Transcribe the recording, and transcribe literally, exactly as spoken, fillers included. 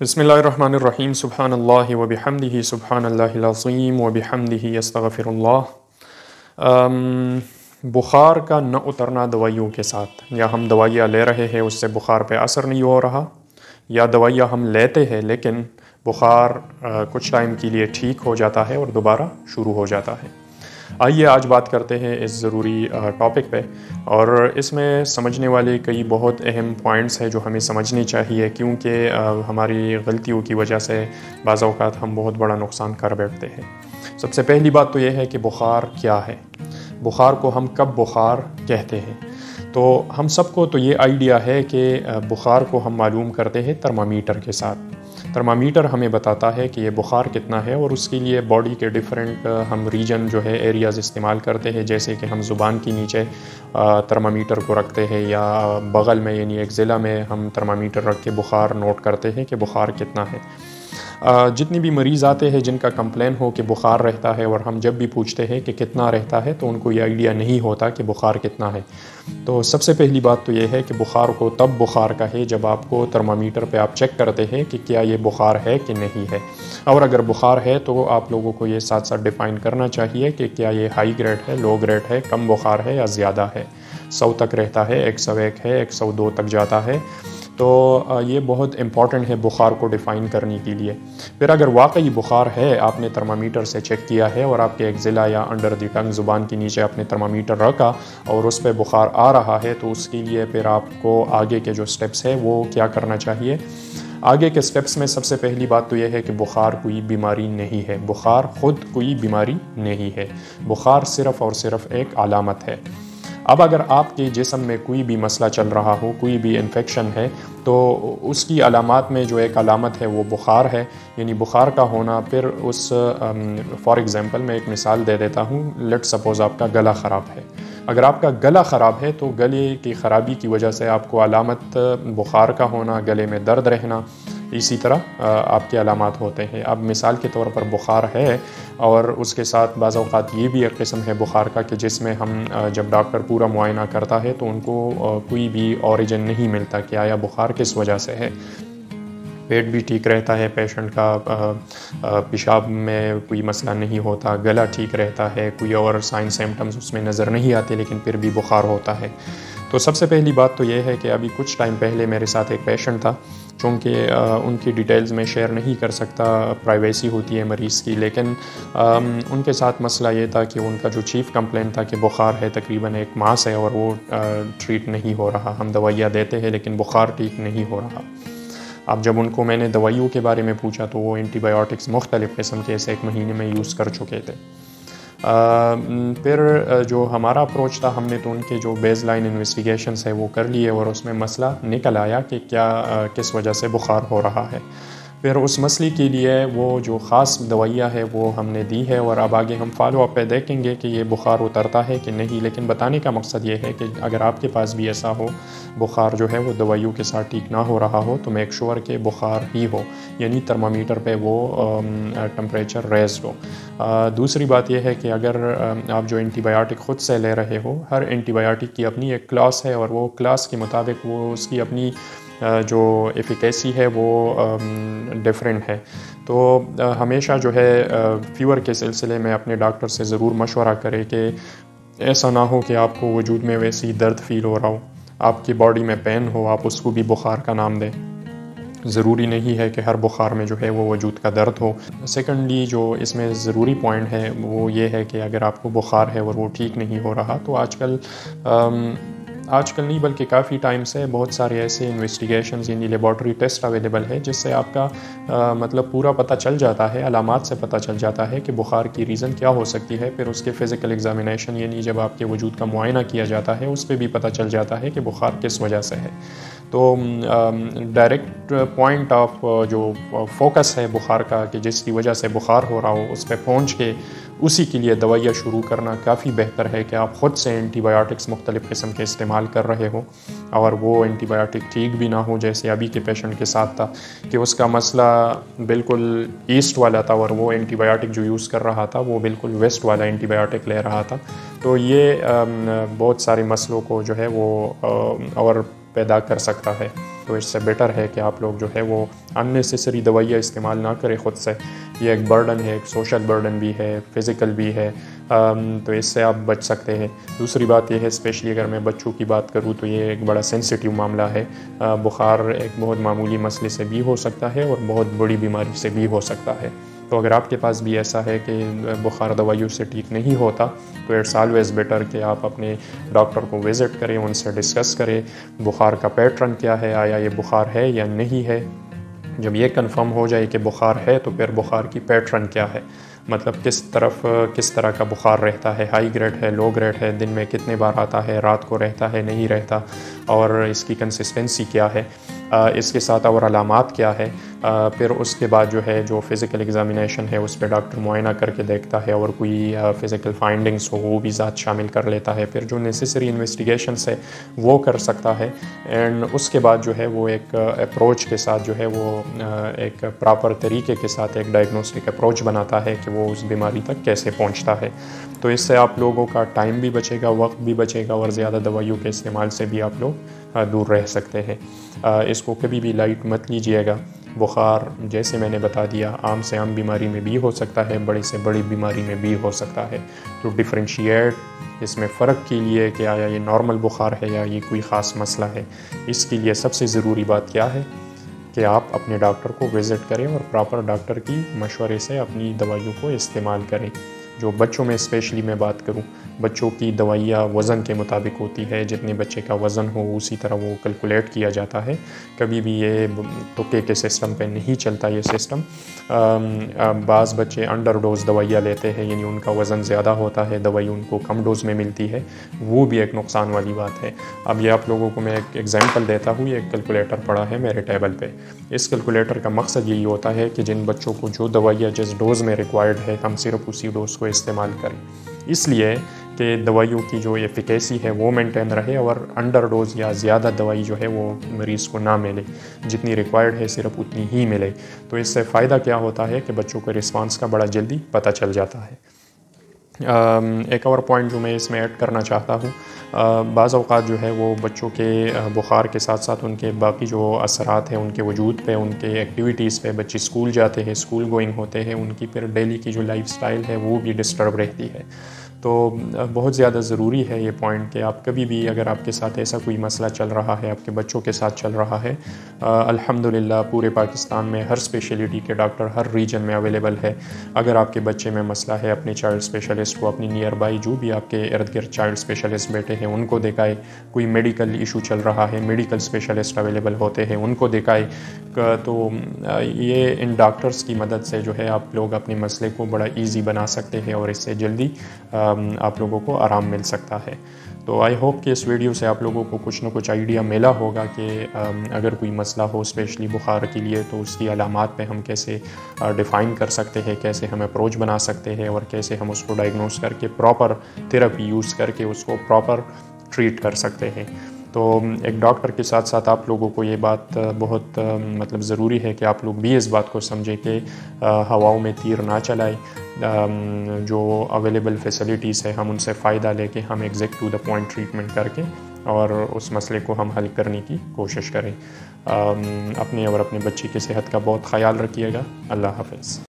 बिस्मिल्लाहिर्रहमानिर्रहीम सुब्हानल्लाहि व बिहम्दिही सुब्हानल्लाहिल अज़ीम व बिहम्दिही अस्तग़फिरुल्लाह। बुखार का न उतरना दवाइयों के साथ, या हम दवाइयाँ ले रहे हैं उससे बुखार पे असर नहीं हो रहा, या दवाइयाँ हम लेते हैं लेकिन बुखार आ, कुछ टाइम के लिए ठीक हो जाता है और दोबारा शुरू हो जाता है। आइए आज बात करते हैं इस ज़रूरी टॉपिक पे, और इसमें समझने वाले कई बहुत अहम पॉइंट्स हैं जो हमें समझने चाहिए, क्योंकि हमारी गलतियों की वजह से बाज़ औक़ात हम बहुत बड़ा नुकसान कर बैठते हैं। सबसे पहली बात तो ये है कि बुखार क्या है, बुखार को हम कब बुखार कहते हैं। तो हम सबको तो ये आइडिया है कि बुखार को हम मालूम करते हैं थर्मामीटर के साथ। थर्मामीटर हमें बताता है कि ये बुखार कितना है, और उसके लिए बॉडी के डिफरेंट हम रीजन जो है एरियाज़ इस्तेमाल करते हैं, जैसे कि हम ज़ुबान के नीचे थर्मामीटर को रखते हैं, या बगल में यानी एक ज़िला में हम थर्मामीटर रख के बुखार नोट करते हैं कि बुखार कितना है। जितने भी मरीज़ आते हैं जिनका कंप्लेन हो कि बुखार रहता है, और हम जब भी पूछते हैं कि कितना रहता है तो उनको ये आइडिया नहीं होता कि बुखार कितना है। तो सबसे पहली बात तो ये है कि बुखार को तब बुखार कहे जब आपको थर्मामीटर पे आप चेक करते हैं कि क्या ये बुखार है कि नहीं है, और अगर बुखार है तो आप लोगों को ये साथ साथ डिफ़ाइन करना चाहिए कि क्या ये हाई ग्रेड है, लो ग्रेड है, कम बुखार है या ज़्यादा है। सौ तक रहता है, एक सौ एक है, एक सौ दो तक जाता है। तो ये बहुत इम्पॉर्टेंट है बुखार को डिफ़ाइन करने के लिए। फिर अगर वाकई बुखार है, आपने थर्मामीटर से चेक किया है, और आपके एक ज़िला या अंडर द टंग ज़ुबान के नीचे आपने थर्मामीटर रखा और उस पर बुखार आ रहा है, तो उसके लिए फिर आपको आगे के जो स्टेप्स है वो क्या करना चाहिए। आगे के स्टेप्स में सबसे पहली बात तो यह है कि बुखार कोई बीमारी नहीं है, बुखार ख़ुद कोई बीमारी नहीं है, बुखार सिर्फ़ और सिर्फ़ एक अलामत है। अब अगर आपके जिस्म में कोई भी मसला चल रहा हो, कोई भी इन्फेक्शन है, तो उसकी अलामत में जो एक अलामत है वो बुखार है, यानी बुखार का होना। फिर उस फॉर एग्ज़ाम्पल मैं एक मिसाल दे देता हूँ, लेट सपोज़ आपका गला ख़राब है। अगर आपका गला ख़राब है तो गले की ख़राबी की वजह से आपको अलामत बुखार का होना, गले में दर्द रहना, इसी तरह आपके अलामात होते हैं। अब मिसाल के तौर पर बुखार है, और उसके साथ बाज़ औक़ात ये भी एक किस्म है बुखार का कि जिसमें हम जब डॉक्टर पूरा मुआयना करता है तो उनको कोई भी ओरिजिन नहीं मिलता कि आया बुखार किस वजह से है। पेट भी ठीक रहता है पेशेंट का, पेशाब में कोई मसला नहीं होता, गला ठीक रहता है, कोई और साइन सिम्टम्स उसमें नज़र नहीं आते, लेकिन फिर भी बुखार होता है। तो सबसे पहली बात तो यह है कि अभी कुछ टाइम पहले मेरे साथ एक पेशेंट था, चूँकि उनकी डिटेल्स में शेयर नहीं कर सकता, प्राइवेसी होती है मरीज़ की, लेकिन आ, उनके साथ मसला ये था कि उनका जो चीफ़ कंप्लेंट था कि बुखार है तकरीबन एक माह से, और वो आ, ट्रीट नहीं हो रहा। हम दवाइयाँ देते हैं लेकिन बुखार ठीक नहीं हो रहा। अब जब उनको मैंने दवाइयों के बारे में पूछा तो वो एंटीबायोटिक्स मुख्तलिफ़ किस्म के ऐसे एक महीने में यूज़ कर चुके थे। आ, फिर जो हमारा अप्रोच था, हमने तो उनके जो बेस लाइन इन्वेस्टिगेशंस है वो कर लिए, और उसमें मसला निकल आया कि क्या आ, किस वजह से बुखार हो रहा है। फिर उस मसले के लिए वो जो ख़ास दवाइयाँ है वो हमने दी है, और अब आगे हम फॉलो अप पे देखेंगे कि ये बुखार उतरता है कि नहीं। लेकिन बताने का मकसद ये है कि अगर आपके पास भी ऐसा हो, बुखार जो है वो दवाइयों के साथ ठीक ना हो रहा हो, तो मेक श्योर के बुखार ही हो, यानी थर्मामीटर पे वो टम्परेचर रेज हो। आ, दूसरी बात यह है कि अगर आप जो एंटीबायोटिक ख़ुद से ले रहे हो, हर एंटीबायोटिक की अपनी एक क्लास है, और वो क्लास के मुताबिक वो उसकी अपनी जो एफिकेसी है वो डिफरेंट है। तो हमेशा जो है फीवर के सिलसिले में अपने डॉक्टर से ज़रूर मशवरा करें कि ऐसा ना हो कि आपको वजूद में वैसी दर्द फील हो रहा हो, आपकी बॉडी में पेन हो, आप उसको भी बुखार का नाम दें। ज़रूरी नहीं है कि हर बुखार में जो है वो वजूद का दर्द हो। सेकेंडली जो इसमें ज़रूरी पॉइंट है वो ये है कि अगर आपको बुखार है और वो ठीक नहीं हो रहा, तो आजकल आम, आजकल नहीं बल्कि काफ़ी टाइम से बहुत सारे ऐसे इन्वेस्टिगेशंस यानी लेबॉर्टरी टेस्ट अवेलेबल है, जिससे आपका आ, मतलब पूरा पता चल जाता है, अलामात से पता चल जाता है कि बुखार की रीज़न क्या हो सकती है। फिर उसके फ़िज़िकल एग्ज़ामिनेशन यानी जब आपके वजूद का मुआयना किया जाता है, उस पर भी पता चल जाता है कि बुखार किस वजह से है। तो डायरेक्ट पॉइंट ऑफ जो फोकस है बुखार का कि जिसकी वजह से बुखार हो रहा हो, उस पर पहुँच के उसी के लिए दवाइयाँ शुरू करना काफ़ी बेहतर है कि आप ख़ुद से एंटीबायोटिक्स मुख्तलिफ़ किस्म के इस्तेमाल कर रहे हो, और वो एंटीबायोटिक ठीक भी ना हो, जैसे अभी के पेशेंट के साथ था कि उसका मसला बिल्कुल ईस्ट वाला था, और वो एंटीबायोटिक जो यूज़ कर रहा था वो बिल्कुल वेस्ट वाला एंटीबायोटिक ले रहा था। तो ये बहुत सारे मसलों को जो है वो और पैदा कर सकता है। तो इससे बेटर है कि आप लोग जो है वो अननेसेसरी दवाइयाँ इस्तेमाल ना करें ख़ुद से। ये एक बर्डन है, एक सोशल बर्डन भी है, फिज़िकल भी है, तो इससे आप बच सकते हैं। दूसरी बात यह है, स्पेशली अगर मैं बच्चों की बात करूँ तो ये एक बड़ा सेंसिटिव मामला है। बुखार एक बहुत मामूली मसले से भी हो सकता है और बहुत बड़ी बीमारी से भी हो सकता है। तो अगर आपके पास भी ऐसा है कि बुखार दवाइयों से ठीक नहीं होता, तो इट्स ऑलवेज़ बेटर कि आप अपने डॉक्टर को विज़िट करें, उनसे डिस्कस करें बुखार का पैटर्न क्या है, आया ये बुखार है या नहीं है। जब ये कंफर्म हो जाए कि बुखार है, तो फिर बुखार की पैटर्न क्या है, मतलब किस तरफ किस तरह का बुखार रहता है, हाई ग्रेड है, लो ग्रेड है, दिन में कितने बार आता है, रात को रहता है नहीं रहता, और इसकी कंसिस्टेंसी क्या है, इसके साथ और अलामात क्या है। फिर उसके बाद जो है जो फ़िज़िकल एग्ज़ामिनेशन है उस पर डॉक्टर मुआयना करके देखता है और कोई फ़िज़िकल फाइंडिंग्स हो वो भी साथ शामिल कर लेता है। फिर जो नेसेसरी इन्वेस्टिगेशंस है वो कर सकता है। एंड उसके बाद जो है वो एक अप्रोच के साथ जो है वो एक प्रॉपर तरीके के साथ एक डायग्नोस्टिक अप्रोच बनाता है कि वो उस बीमारी तक कैसे पहुँचता है। तो इससे आप लोगों का टाइम भी बचेगा, वक्त भी बचेगा और ज़्यादा दवाइयों के इस्तेमाल से भी आप लोग दूर रह सकते हैं। इसको कभी भी लाइट मत लीजिएगा। बुखार जैसे मैंने बता दिया आम से आम बीमारी में भी हो सकता है, बड़ी से बड़ी बीमारी में भी हो सकता है। तो डिफरेंशिएट इसमें फ़र्क के लिए कि आया ये नॉर्मल बुखार है या ये कोई ख़ास मसला है। इसके लिए सबसे ज़रूरी बात क्या है कि आप अपने डॉक्टर को विज़िट करें और प्रॉपर डॉक्टर की मशवरे से अपनी दवाइयों को इस्तेमाल करें। जो बच्चों में स्पेशली मैं बात करूं, बच्चों की दवाइयाँ वज़न के मुताबिक होती है, जितने बच्चे का वज़न हो उसी तरह वो कैलकुलेट किया जाता है। कभी भी ये तुक्के के सिस्टम पे नहीं चलता ये सिस्टम। बाज़ बच्चे अंडर डोज दवाइयाँ लेते हैं, यानी उनका वज़न ज़्यादा होता है, दवाई उनको कम डोज में मिलती है, वो भी एक नुकसान वाली बात है। अब ये आप लोगों को मैं एक एग्ज़ाम्पल देता हूँ। ये एक कैलकुलेटर पड़ा है मेरे टेबल पर। इस कैलकुलेटर का मकसद यही होता है कि जिन बच्चों को जो दवाइयाँ जिस डोज़ में रिक्वायर्ड है हम सिर्फ उसी डोज़ को इस्तेमाल करें, इसलिए कि दवाइयों की जो एफिकेसी है वो मेंटेन रहे और अंडर डोज या ज़्यादा दवाई जो है वो मरीज़ को ना मिले, जितनी रिक्वायर्ड है सिर्फ उतनी ही मिले। तो इससे फ़ायदा क्या होता है कि बच्चों के रिस्पांस का बड़ा जल्दी पता चल जाता है। एक और पॉइंट जो मैं इसमें ऐड करना चाहता हूँ, बाज़ औक़ात जो है वो बच्चों के बुखार के साथ साथ उनके बाकी जो असरात हैं उनके वजूद पे, उनके एक्टिविटीज़ पे, बच्चे स्कूल जाते हैं, स्कूल गोइंग होते हैं, उनकी फिर डेली की जो लाइफस्टाइल है वो भी डिस्टर्ब रहती है। तो बहुत ज़्यादा ज़रूरी है ये पॉइंट कि आप कभी भी अगर आपके साथ ऐसा कोई मसला चल रहा है, आपके बच्चों के साथ चल रहा है, अल्हम्दुलिल्लाह पूरे पाकिस्तान में हर स्पेशलिटी के डॉक्टर हर रीजन में अवेलेबल है। अगर आपके बच्चे में मसला है अपने चाइल्ड स्पेशलिस्ट को, अपनी नियर बाई जो भी आपके इर्द गिर्द चाइल्ड स्पेशलिस्ट बैठे हैं उनको दिखाए। कोई मेडिकल इशू चल रहा है, मेडिकल स्पेशलिस्ट अवेलेबल होते हैं, उनको दिखाए। तो ये इन डॉक्टर्स की मदद से जो है आप लोग अपने मसले को बड़ा ईजी बना सकते हैं और इससे जल्दी आप लोगों को आराम मिल सकता है। तो आई होप कि इस वीडियो से आप लोगों को कुछ ना कुछ आइडिया मिला होगा कि अगर कोई मसला हो स्पेशली बुखार के लिए तो उसकी अलामात पे हम कैसे डिफ़ाइन कर सकते हैं, कैसे हम अप्रोच बना सकते हैं और कैसे हम उसको डायग्नोस करके प्रॉपर थेरेपी यूज़ करके उसको प्रॉपर ट्रीट कर सकते हैं। तो एक डॉक्टर के साथ साथ आप लोगों को ये बात बहुत मतलब ज़रूरी है कि आप लोग भी इस बात को समझें कि हवाओं में तीर ना चलाएं। जो अवेलेबल फैसिलिटीज़ है हम उनसे फ़ायदा लेके हम exact to the point treatment करके और उस मसले को हम हल करने की कोशिश करें। अपने और अपने बच्चे की सेहत का बहुत ख्याल रखिएगा। अल्लाह हाफ़िज़।